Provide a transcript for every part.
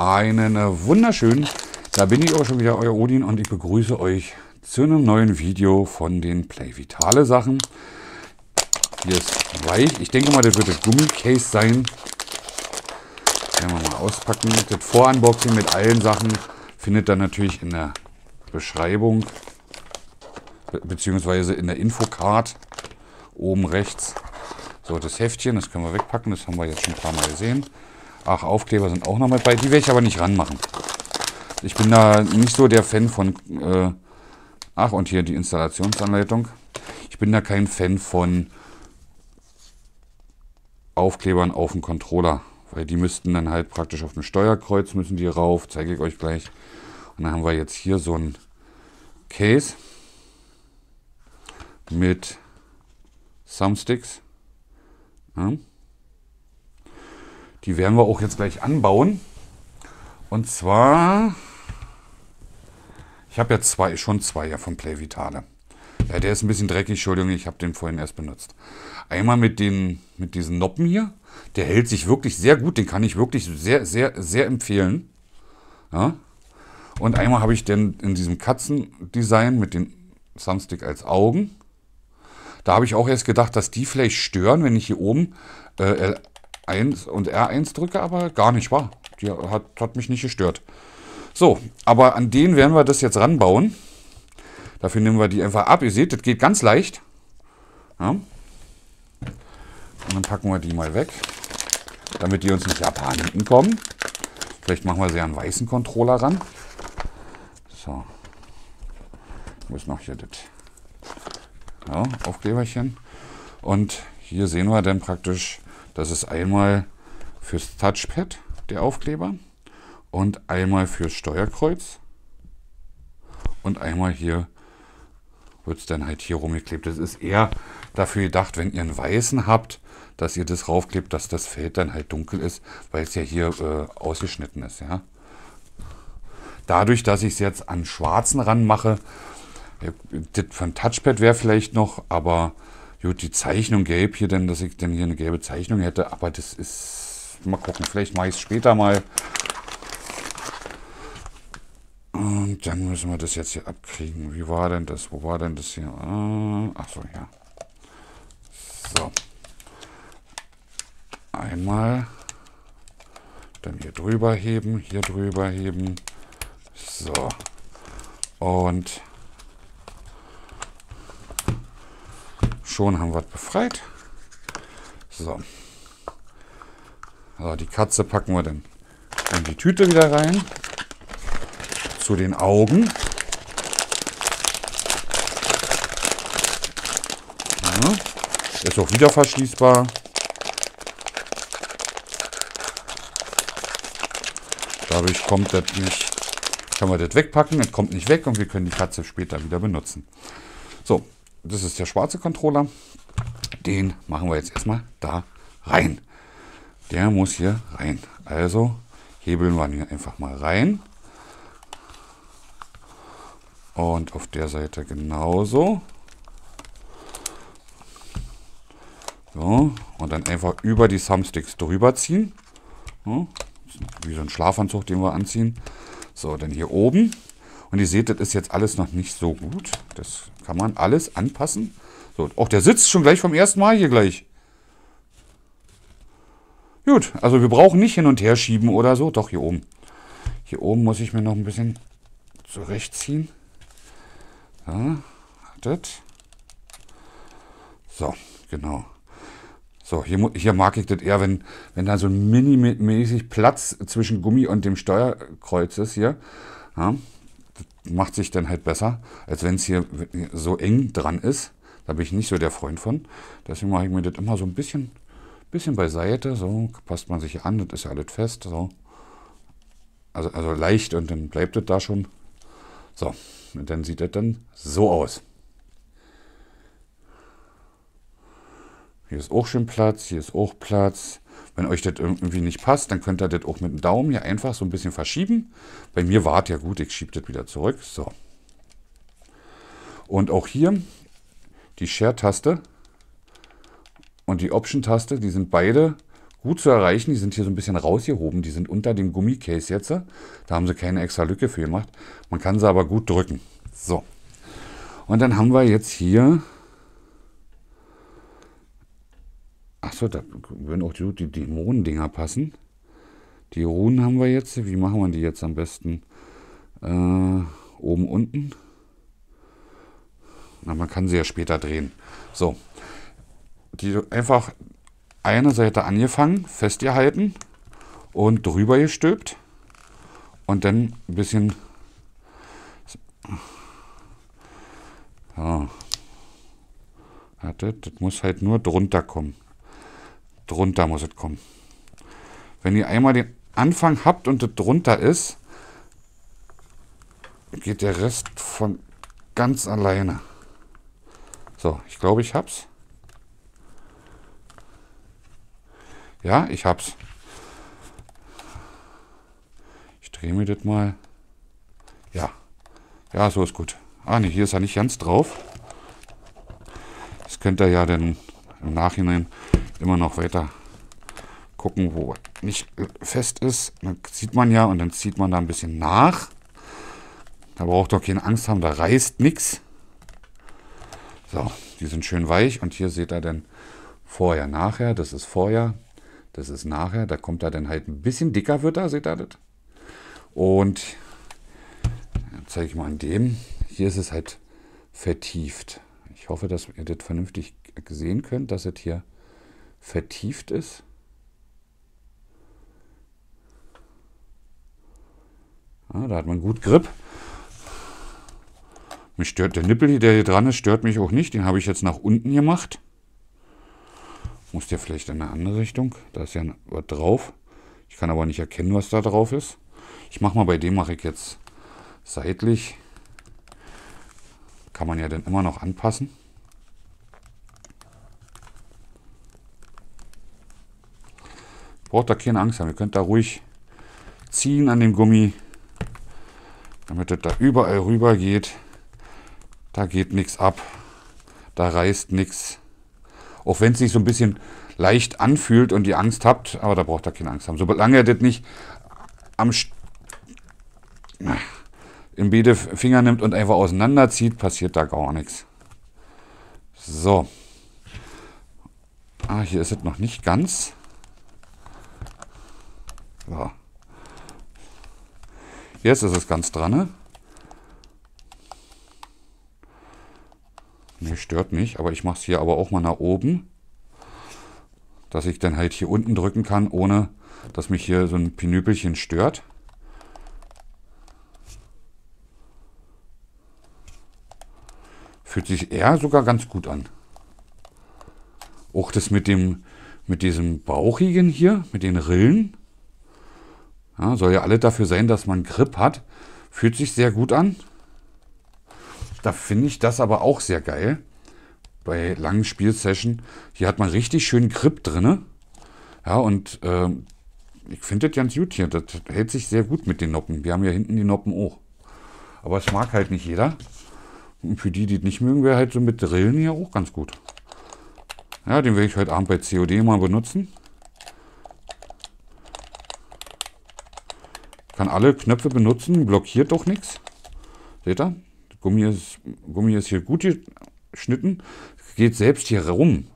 Einen wunderschönen, da bin ich auch schon wieder, euer Odin, und ich begrüße euch zu einem neuen Video von den PlayVitale Sachen. Hier ist weich. Ich denke mal, das wird das Gummicase sein. Werden wir mal auspacken. Das Vorunboxing mit allen Sachen findet dann natürlich in der Beschreibung beziehungsweise in der Infocard oben rechts. So, das Heftchen, das können wir wegpacken. Das haben wir jetzt schon ein paar Mal gesehen. Ach, Aufkleber sind auch noch mit bei. Die werde ich aber nicht ranmachen. Ich bin da nicht so der Fan von... ach, und hier die Installationsanleitung. Ich bin da kein Fan von Aufklebern auf dem Controller. Weil die müssten dann halt praktisch auf dem Steuerkreuz müssen die rauf. Zeige ich euch gleich. Und dann haben wir jetzt hier so ein Case mit Thumbsticks. Ja. Die werden wir auch jetzt gleich anbauen. Und zwar, ich habe ja schon zwei von PlayVitale. Ja, der ist ein bisschen dreckig, Entschuldigung, ich habe den vorhin erst benutzt. Einmal mit diesen Noppen hier. Der hält sich wirklich sehr gut, den kann ich wirklich sehr, sehr, sehr empfehlen. Ja. Und einmal habe ich den in diesem Katzendesign mit dem Thumbstick als Augen. Da habe ich auch erst gedacht, dass die vielleicht stören, wenn ich hier oben L1 und R1 drücke, aber gar nicht wahr. Die hat mich nicht gestört. So, aber an den werden wir das jetzt ranbauen. Dafür nehmen wir die einfach ab. Ihr seht, das geht ganz leicht. Ja. Und dann packen wir die mal weg, damit die uns nicht abhanden kommen. Vielleicht machen wir sie an einen weißen Controller ran. So. Ich muss noch hier das ja, Aufkleberchen. Und hier sehen wir dann praktisch, das ist einmal fürs Touchpad der Aufkleber und einmal fürs Steuerkreuz und einmal hier wird es dann halt hier rumgeklebt. Das ist eher dafür gedacht, wenn ihr einen weißen habt, dass ihr das raufklebt, dass das Feld dann halt dunkel ist, weil es ja hier ausgeschnitten ist. Ja? Dadurch, dass ich es jetzt an schwarzen ranmache, das von Touchpad wäre vielleicht noch, aber gut, die Zeichnung gelb hier, denn dass ich dann hier eine gelbe Zeichnung hätte, aber das ist, mal gucken, vielleicht mache ich es später mal. Und dann müssen wir das jetzt hier abkriegen. Wie war denn das? Wo war denn das hier? Ach so, ja. So. Einmal. Dann hier drüber heben, hier drüber heben. So. Und schon haben wir es befreit. So. Also die Katze packen wir dann in die Tüte wieder rein. Zu den Augen. Ja. Ist auch wieder verschließbar. Dadurch kommt das nicht. Können wir das wegpacken, es kommt nicht weg und wir können die Katze später wieder benutzen. So, das ist der schwarze Controller. Den machen wir jetzt erstmal da rein. Der muss hier rein. Also hebeln wir ihn einfach mal rein. Und auf der Seite genauso. So, und dann einfach über die Thumbsticks drüber ziehen. So, wie so ein Schlafanzug, den wir anziehen. So, dann hier oben. Und ihr seht, das ist jetzt alles noch nicht so gut. Das kann man alles anpassen. So, auch der sitzt schon gleich vom ersten Mal hier gleich. Gut, also wir brauchen nicht hin und her schieben oder so. Doch, hier oben. Hier oben muss ich mir noch ein bisschen zurechtziehen. Ja, das. So, genau. So, hier mag ich das eher, wenn da so minimäßig Platz zwischen Gummi und dem Steuerkreuz ist hier. Ja, das macht sich dann halt besser, als wenn es hier so eng dran ist. Da bin ich nicht so der Freund von. Deswegen mache ich mir das immer so ein bisschen beiseite. So, passt man sich an, das ist ja alles fest. So. Also leicht und dann bleibt das da schon. So. Und dann sieht das dann so aus. Hier ist auch schön Platz, hier ist auch Platz. Wenn euch das irgendwie nicht passt, dann könnt ihr das auch mit dem Daumen hier einfach so ein bisschen verschieben. Bei mir war es ja gut, ich schiebe das wieder zurück. So. Und auch hier die Share-Taste und die Option-Taste, die sind beide gut zu erreichen. Die sind hier so ein bisschen rausgehoben. Die sind unter dem Gummicase jetzt. Da haben sie keine extra Lücke für gemacht. Man kann sie aber gut drücken. So. Und dann haben wir jetzt hier... Achso, da würden auch die Dämonen-Dinger passen. Die Runen haben wir jetzt. Wie machen wir die jetzt am besten? Oben, unten. Na, man kann sie ja später drehen. So. Die einfach eine Seite angefangen, festgehalten und drüber gestülpt. Und dann ein bisschen... So. Das muss halt nur drunter kommen. Drunter muss es kommen. Wenn ihr einmal den Anfang habt und das drunter ist, geht der Rest von ganz alleine. So, ich glaube, ich hab's. Ja, ich hab's. Ich drehe mir das mal. Ja. Ja, so ist gut. Ah, ne, hier ist er nicht ganz drauf. Das könnt ihr ja dann im Nachhinein immer noch weiter gucken, wo nicht fest ist. Dann zieht man ja und dann zieht man da ein bisschen nach. Da braucht ihr auch keine Angst haben, da reißt nichts. So, die sind schön weich und hier seht ihr dann vorher, nachher. Das ist vorher, das ist nachher. Da kommt er dann halt ein bisschen dicker, wird er, seht ihr das? Und dann zeige ich mal an dem. Hier ist es halt vertieft. Ich hoffe, dass ihr das vernünftig sehen könnt, dass es hier vertieft ist. Ah, da hat man gut Grip. Mich stört der Nippel, der hier dran ist, stört mich auch nicht. Den habe ich jetzt nach unten gemacht. Muss der vielleicht in eine andere Richtung. Da ist ja was drauf. Ich kann aber nicht erkennen, was da drauf ist. Ich mache mal bei dem, mache ich jetzt seitlich. Kann man ja dann immer noch anpassen. Braucht da keine Angst haben. Ihr könnt da ruhig ziehen an dem Gummi, damit das da überall rüber geht. Da geht nichts ab. Da reißt nichts. Auch wenn es sich so ein bisschen leicht anfühlt und ihr Angst habt, aber da braucht ihr keine Angst haben. Solange ihr das nicht am in beide Finger nimmt und einfach auseinanderzieht, passiert da gar nichts. So. Ah, hier ist es noch nicht ganz. So. Jetzt ist es ganz dran, ne? Ne, stört nicht, aber ich mache es hier aber auch mal nach oben. Dass ich dann halt hier unten drücken kann, ohne dass mich hier so ein Pinüppelchen stört. Fühlt sich eher sogar ganz gut an. Auch das mit diesem Bauchigen hier, mit den Rillen. Ja, soll ja alle dafür sein, dass man Grip hat. Fühlt sich sehr gut an. Da finde ich das aber auch sehr geil. Bei langen Spielsession. Hier hat man richtig schön Grip drin. Ja, und ich finde das ganz gut hier. Das hält sich sehr gut mit den Noppen. Wir haben ja hinten die Noppen auch. Aber es mag halt nicht jeder. Und für die, die es nicht mögen, wäre halt so mit Drillen hier auch ganz gut. Ja, den werde ich heute Abend bei COD mal benutzen. Kann alle Knöpfe benutzen, blockiert doch nichts. Seht ihr? Gummi ist hier gut geschnitten. Geht selbst hier rum.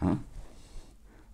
Ja?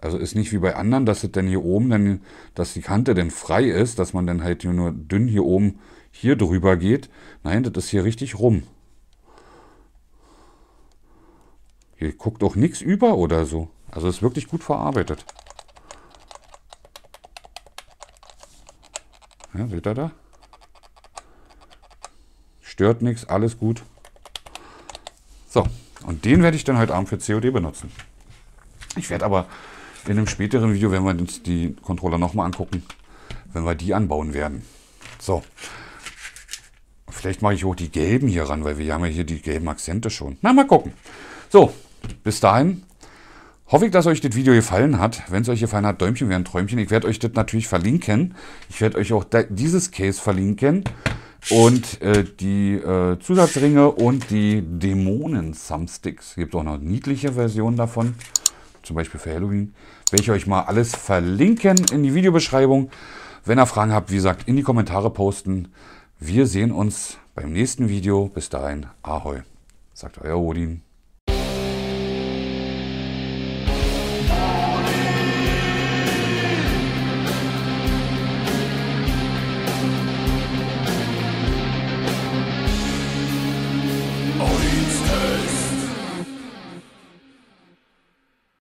Also ist nicht wie bei anderen, dass es dann hier oben, dass die Kante dann frei ist, dass man dann halt nur dünn hier oben hier drüber geht. Nein, das ist hier richtig rum. Hier guckt auch nichts über oder so. Also ist wirklich gut verarbeitet. Ja, seht ihr da? Stört nichts, alles gut. So, und den werde ich dann heute Abend für COD benutzen. Ich werde aber in einem späteren Video, wenn wir uns die Controller nochmal angucken, wenn wir die anbauen werden. So. Vielleicht mache ich auch die gelben hier ran, weil wir haben ja hier die gelben Akzente schon. Na, mal gucken. So, bis dahin hoffe ich, dass euch das Video gefallen hat. Wenn es euch gefallen hat, Däumchen wären Träumchen. Ich werde euch das natürlich verlinken. Ich werde euch auch dieses Case verlinken. Und die Zusatzringe und die Dämonen-Thumbsticks. Es gibt auch noch niedliche Versionen davon. zum Beispiel für Halloween, werde ich euch mal alles verlinken in die Videobeschreibung. Wenn ihr Fragen habt, wie gesagt, in die Kommentare posten. Wir sehen uns beim nächsten Video. Bis dahin, Ahoi, sagt euer Odin.